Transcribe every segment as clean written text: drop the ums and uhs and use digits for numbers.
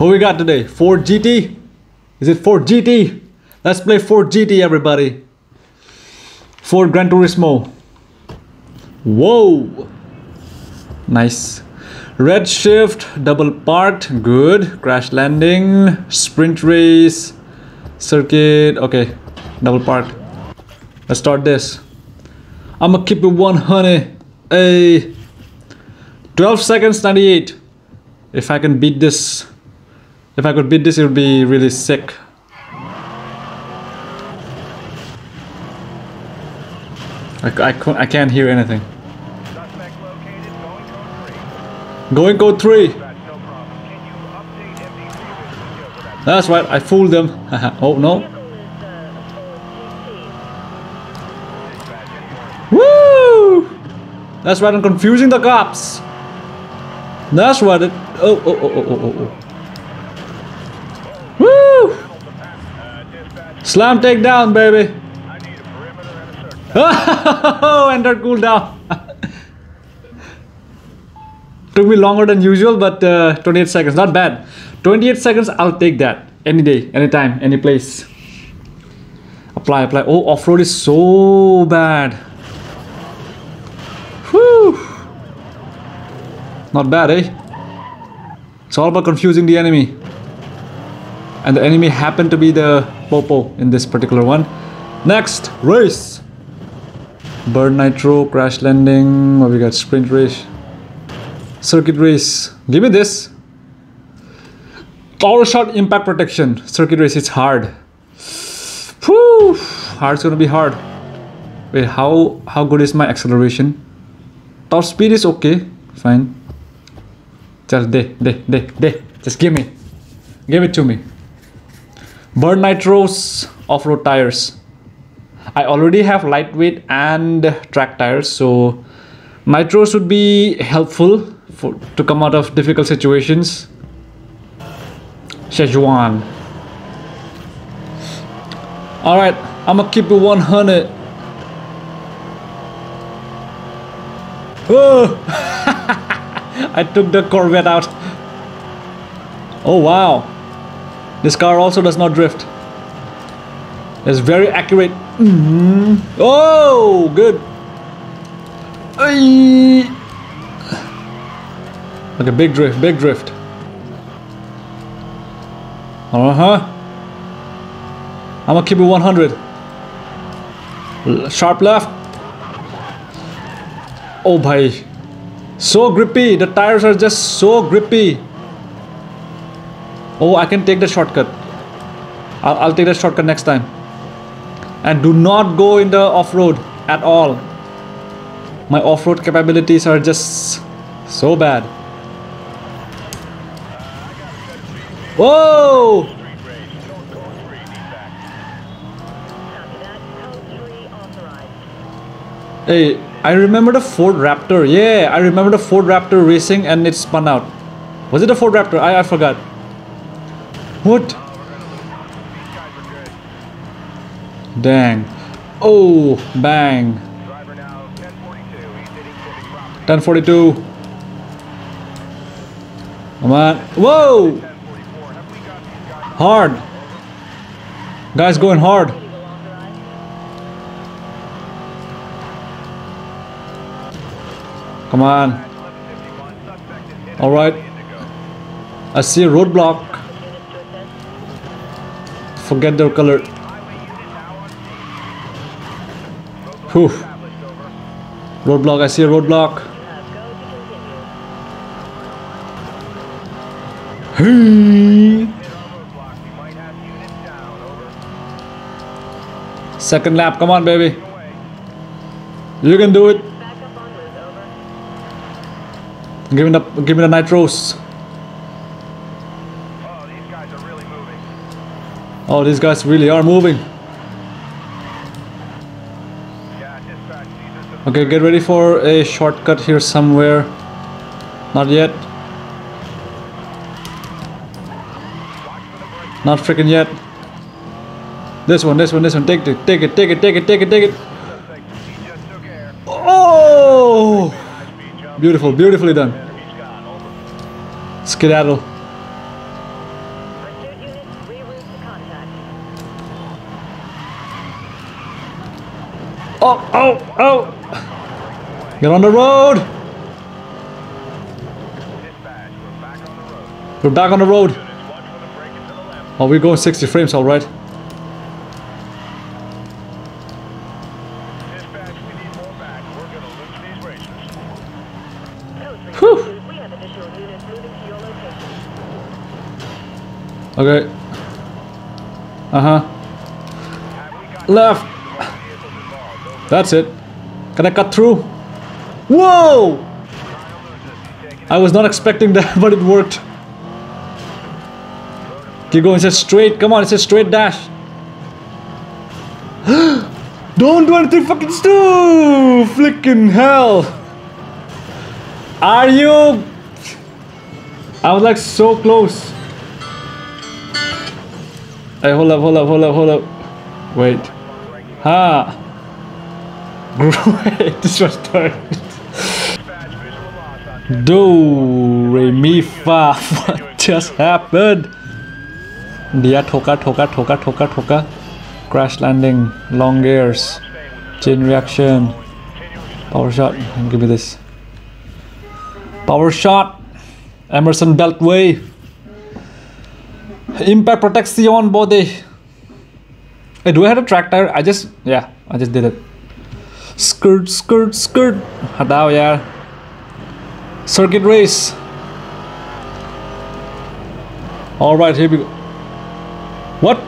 What we got today? Ford GT? Is it Ford GT? Let's play Ford GT, everybody. Ford Gran Turismo. Whoa! Nice. Red shift, double parked, good. Crash landing, sprint race, circuit. Okay, double parked. Let's start this. I'm gonna keep it 100. Hey, 12 seconds 98. If I can beat this, if I could beat this, it would be really sick. I can't hear anything. Going code 3. That's right, I fooled them. Oh no. Woo! That's right, I'm confusing the cops. That's right. Woo! Slam takedown, baby. Oh, and that cooldown. Took me longer than usual, but 28 seconds, not bad. 28 seconds, I'll take that any day, anytime, any place. Apply, apply. Oh, off-road is so bad. Whew. Not bad, eh? It's all about confusing the enemy. And the enemy happened to be the Popo in this particular one. Next, race. Burn nitro, crash landing. What we got? Sprint race. Circuit race. Give me this. Power shot, impact protection. Circuit race. It's hard. Whew. Hard's gonna be hard. Wait, how good is my acceleration? Top speed is okay. Fine. Just just give me. Give it to me. Burn nitros, off-road tires. I already have lightweight and track tires, so nitro should be helpful to come out of difficult situations. Szechuan. Alright, I'm gonna keep it 100. Oh! I took the Corvette out. Oh wow. This car also does not drift. It's very accurate. Mm-hmm. Oh, good. Okay, big drift, big drift. I'm gonna keep it 100. Sharp left. Oh bhai. So grippy. The tires are just so grippy. Oh, I can take the shortcut. I'll take the shortcut next time. And do not go in the off-road at all. My off-road capabilities are just so bad. Whoa! Hey, I remember the Ford Raptor. Yeah, I remember the Ford Raptor racing and it spun out. Was it a Ford Raptor? I forgot. What? Dang. Oh, bang. 1042. Come on. Whoa! Hard. Guys going hard. Come on. Alright. I see a roadblock. Forget their color. Whew. Roadblock. I see a roadblock. Second lap, come on baby. You can do it. Give me the nitros. Oh, these guys really are moving. Okay, get ready for a shortcut here somewhere. Not yet. Not freaking yet. This one. Take it. Oh! Beautiful, beautifully done. Skedaddle. Oh, oh! Get on the road! We're back on the road. Oh, we're going 60 frames, all right. Okay. Uh-huh. Left. That's it. Can I cut through? Whoa! I was not expecting that, but it worked. Keep going, it's a straight. Come on, it's a straight dash. Don't do anything fucking stupid! Flickin' hell! Are you? I was like so close. Hey, hold up, hold up, hold up, hold up. Wait. Ha! Great, this was third. Do, re, mi, fa. What just happened? Dia thoka, thoka, thoka, thoka, thoka. Crash landing, long gears, chain reaction, power shot. Give me this. Power shot, Emerson Beltway. Impact protection body. Hey, do I have a track tire? I just did it. Skirt, skirt, skirt. Hadao, yeah. Circuit race. All right, here we go. What?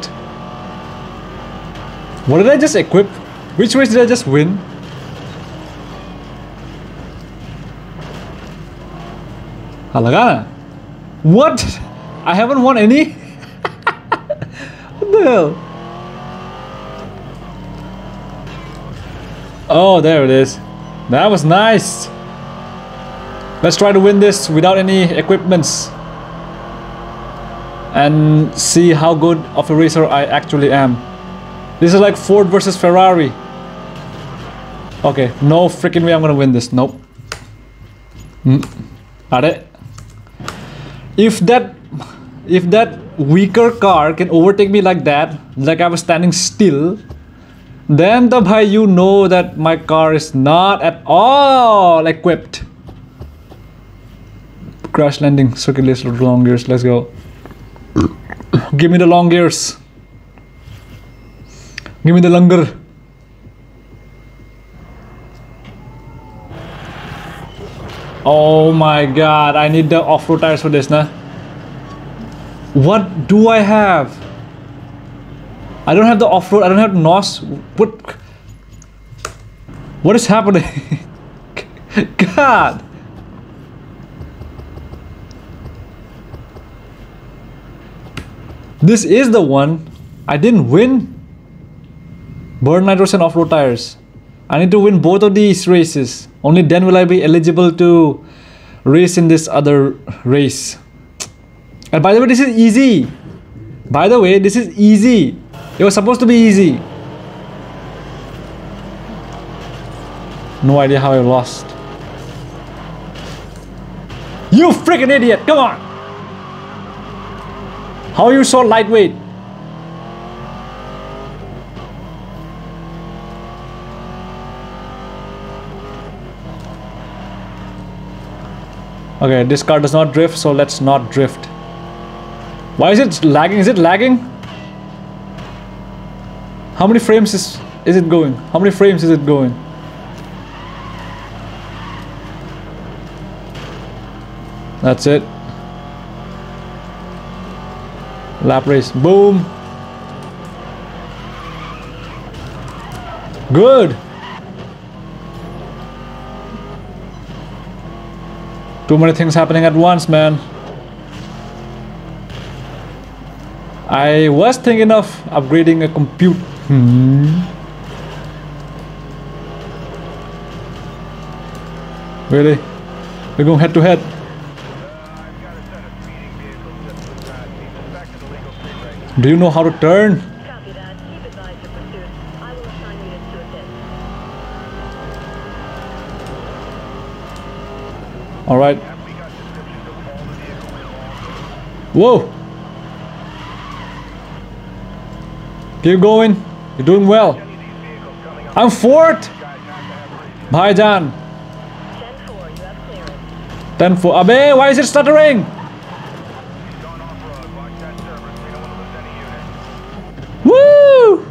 What did I just equip? Which race did I just win? Halagana. What? I haven't won any. What the hell? Oh, there it is. That was nice. Let's try to win this without any equipments and see how good of a racer I actually am. This is like Ford versus Ferrari. Okay, no freaking way I'm gonna win this. Nope. Are if that weaker car can overtake me like that, like I was standing still, then the bhai, you know that my car is not at all equipped. Crash landing, circuit race, long gears, let's go. Give me the long gears. Give me the longer. Oh my god, I need the off-road tires for this, nah? What do I have? I don't have the off-road, I don't have NOS. What is happening? God! This is the one. I didn't win. Burn nitrous and off-road tires. I need to win both of these races. Only then will I be eligible to race in this other race. And by the way, this is easy. By the way, this is easy. It was supposed to be easy. No idea how I lost. You freaking idiot! Come on! How are you so lightweight? Okay, this car does not drift, so let's not drift. Why is it lagging? Is it lagging? How many frames is it going? How many frames is it going? That's it. Lap race. Boom. Good. 2 many things happening at once, man. I was thinking of upgrading a compute. Really? We're going head to head. Do you know how to turn? Alright. Whoa! Keep going. You're doing well. I'm fourth. भाईजान 10-4. अबे why is it stuttering? Woo!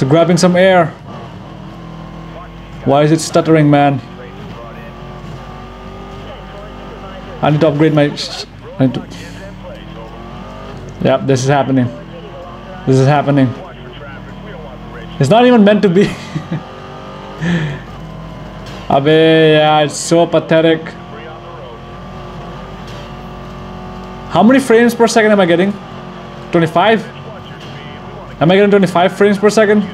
So grabbing some air. Why is it stuttering, man? I need to upgrade my. Yep, this is happening. This is happening. It's not even meant to be. Abe, yeah, it's so pathetic. How many frames per second am I getting? 25? Am I getting 25 frames per second?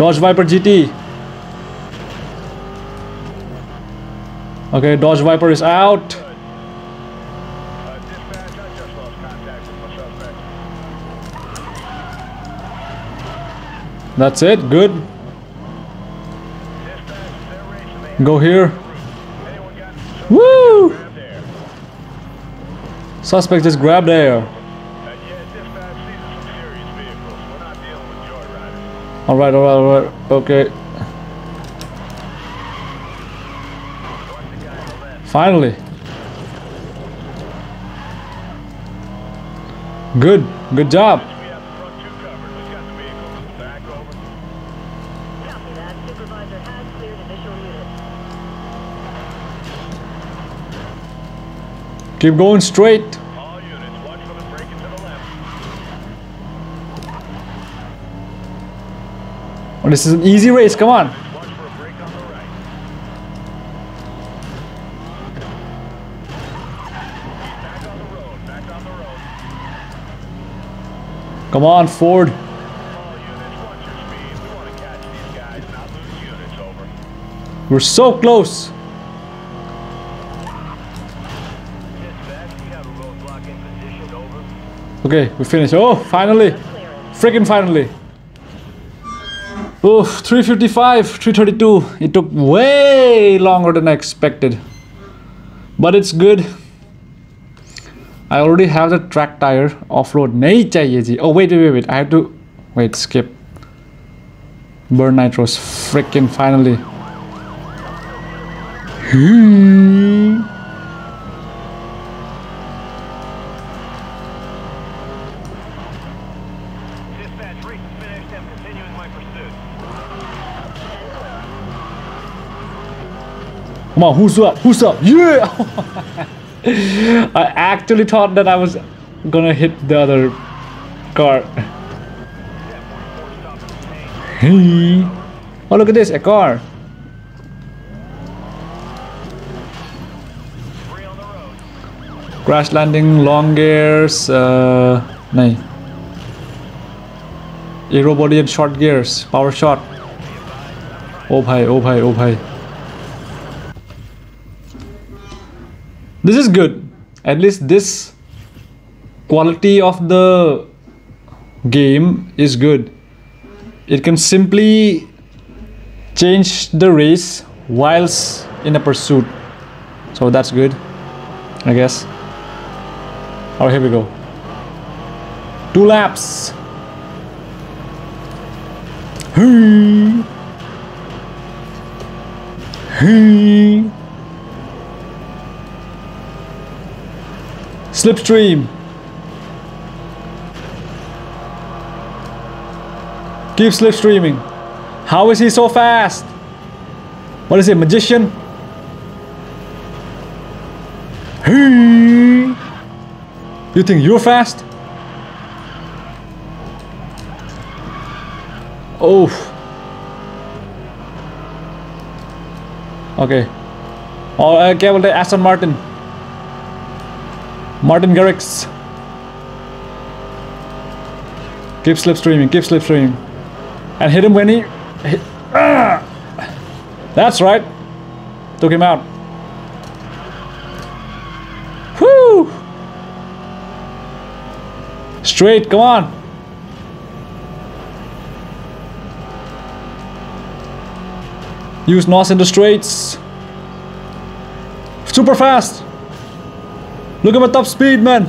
Dodge Viper GT. Okay, Dodge Viper is out. That's it. Good. Go here. Woo! Suspect just grabbed air. Alright, alright, alright, okay. Finally. Good, good job. Keep going straight. This is an easy race, come on. Come on, Ford. We're so close. Okay, we finished. Oh, finally. Freaking finally. Oof, 355, 332. It took way longer than I expected, but it's good. I already have the track tire. Off-road nahi chahiye ji. Oh wait, wait, wait, wait. I have to wait. Skip. Burn nitros. Freaking finally. Come on, who's up? Who's up? Yeah! I actually thought that I was gonna hit the other car. Oh, look at this, a car. Crash landing, long gears, no. Aero body and short gears, power shot. Oh, bhai, oh, bhai, oh, bhai. This is good. At least this quality of the game is good. It can simply change the race whilst in a pursuit. So that's good, I guess. Alright, here we go. 2 laps. Hey. Hey. Slipstream. Keep slipstreaming. How is he so fast? What is he, magician? Hey. You think you're fast? Oh. Okay. Okay, well, Aston Martin. Martin Garrix. Keep slipstreaming, keep slipstreaming. And hit him when he... Hit. That's right. Took him out. Whoo! Straight, come on. Use NOS in the straights. super fast. Look at my top speed, man.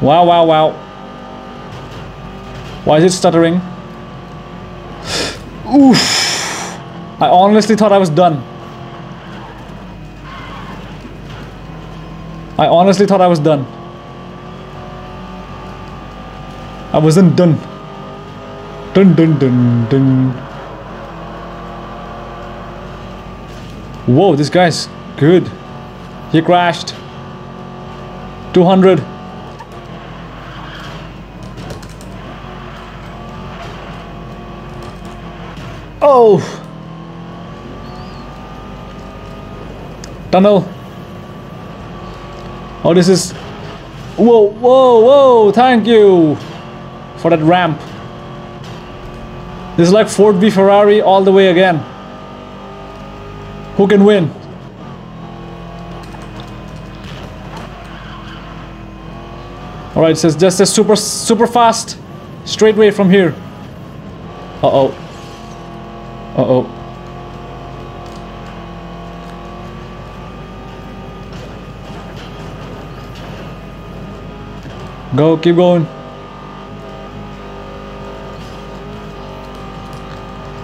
Wow, wow, wow. Why is it stuttering? Oof. I honestly thought I was done. I honestly thought I was done. I wasn't done. Dun dun dun dun. Whoa, this guy's good. He crashed. 200. Oh! Tunnel. Oh, this is... Whoa, whoa, whoa! Thank you for that ramp. This is like Ford v Ferrari all the way again. Who can win? Alright, so it's just a super fast straightway from here. Uh-oh. Uh-oh. Go, keep going.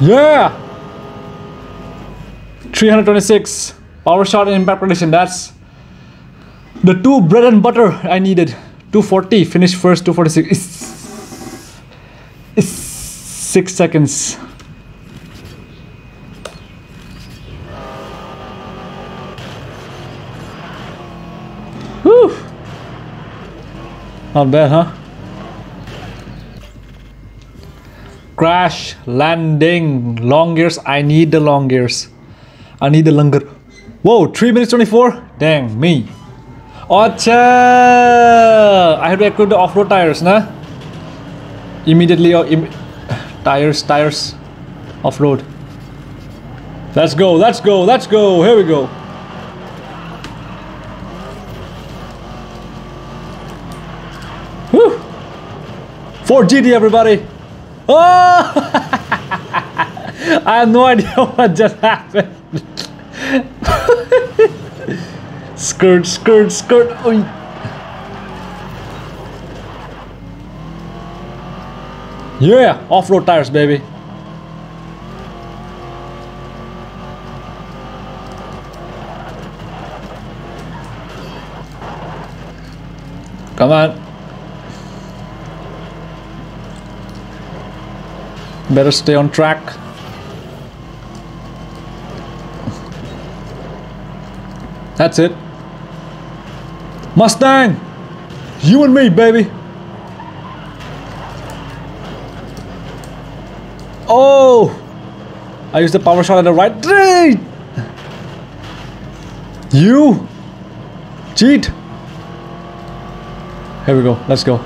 Yeah! 326. Power shot and impact prediction. That's the two bread and butter I needed. 240. Finish first, 246. It's 6 seconds. Not bad, huh? Crash landing. Long gears. I need the long gears. I need the longer. Whoa, 3 minutes 24. Dang me. Acha! I have to equip the off-road tires, nah? Immediately or tires off-road. Let's go. Let's go. Let's go. Here we go. Ford GT, everybody! Oh! I have no idea what just happened. Skirt, skirt, skirt. Oy. Yeah, off-road tires, baby. Come on. Better stay on track. That's it. Mustang! You and me, baby! Oh! I used the power shot at the right. You! Cheat! Here we go. Let's go.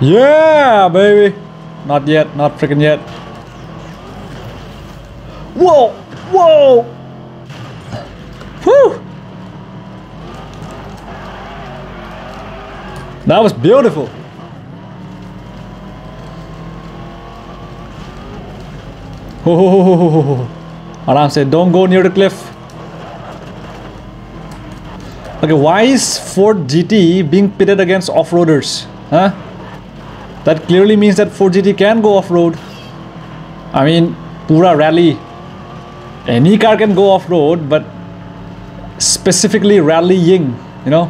Yeah, baby. Not yet. Not freaking yet. Whoa. Whoa. Whew. That was beautiful. Oh. Aram said, don't go near the cliff. Okay, why is Ford GT being pitted against off-roaders? Huh? That clearly means that Ford GT can go off-road. I mean, pura rally. Any car can go off-road, but specifically rallying, you know.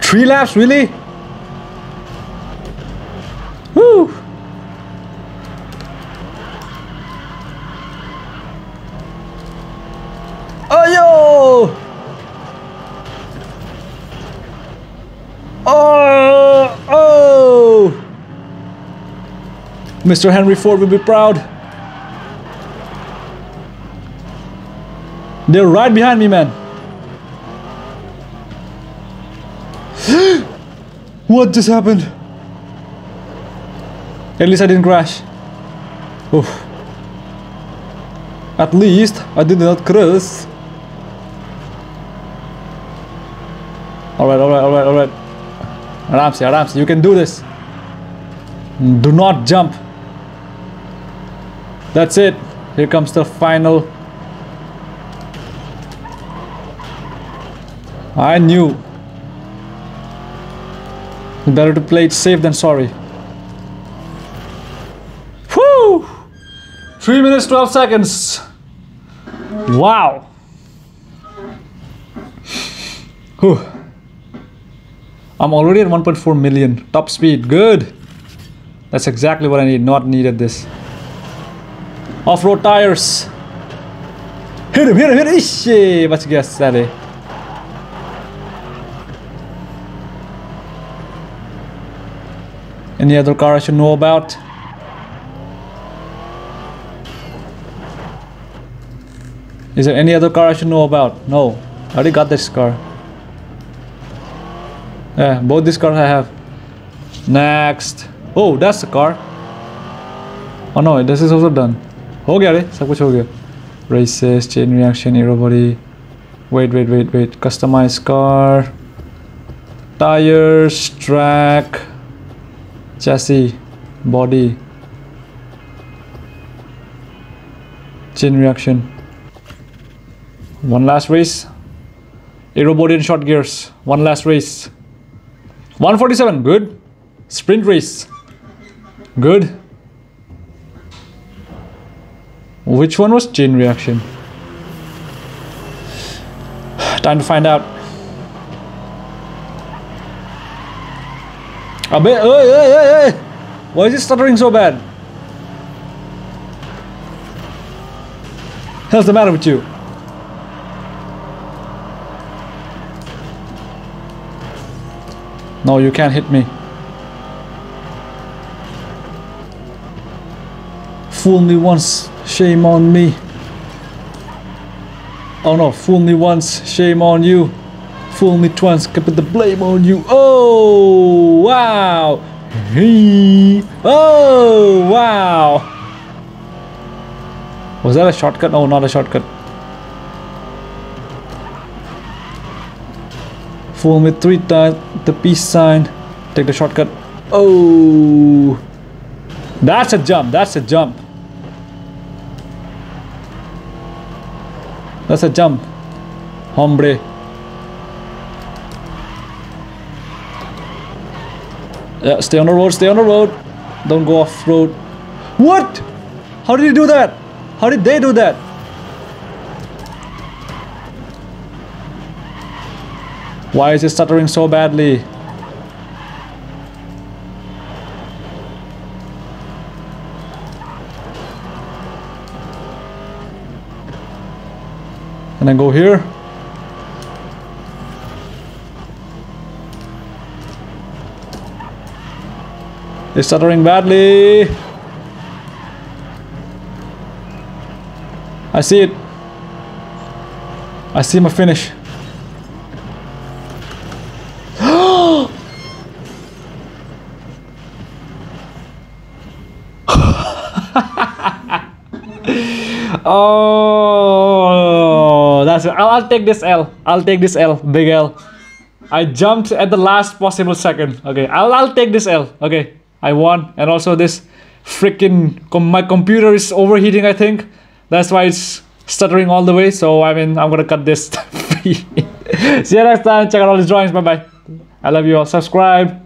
Three laps, really? Woo! Mr. Henry Ford will be proud. They're right behind me, man. What just happened? At least I didn't crash. Oof. At least I did not crash. Alright. Ramsey, you can do this. Do not jump. That's it. Here comes the final. I knew. Better to play it safe than sorry. Whew! 3 minutes, 12 seconds. Wow. Whew. I'm already at 1.4 million. Top speed. Good. That's exactly what I need. Not needed this. Off-road tires. Hit him. Ishee. Bach gaya sale. Any other car I should know about? Is there any other car I should know about? No. I already got this car. Yeah, both these cars I have. Next. Oh, that's the car. Oh no, this is also done. Ho gaya re, sab kuch ho gaya. Races, chain reaction, aero body. Wait. Customize car. Tires, track. Chassis, body, chain reaction. One last race. Aero body and short gears. One last race. 147. Good. Sprint race. Good. Which one was chain reaction? Time to find out. Hey. Why is it stuttering so bad? What's the matter with you? No, you can't hit me. Fool me once, shame on me. Oh no, fool me once, shame on you. Fool me twice, can put the blame on you. Oh wow! Hey. Oh wow! Was that a shortcut? No, not a shortcut. Fool me 3 times. The peace sign. Take the shortcut. Oh, that's a jump. Hombre. Yeah, stay on the road. Don't go off road. What? How did you do that? How did they do that? Why is it stuttering so badly? Can I go here? It's stuttering badly. I see it. I see my finish. Oh, that's it. I'll take this L. Big L. I jumped at the last possible second. Okay, I'll take this L. Okay. I won, and also this freaking my computer is overheating, I think. That's why it's stuttering all the way. So I mean, I'm gonna cut this. See you next time. Check out all these drawings. Bye bye. I love you all. Subscribe.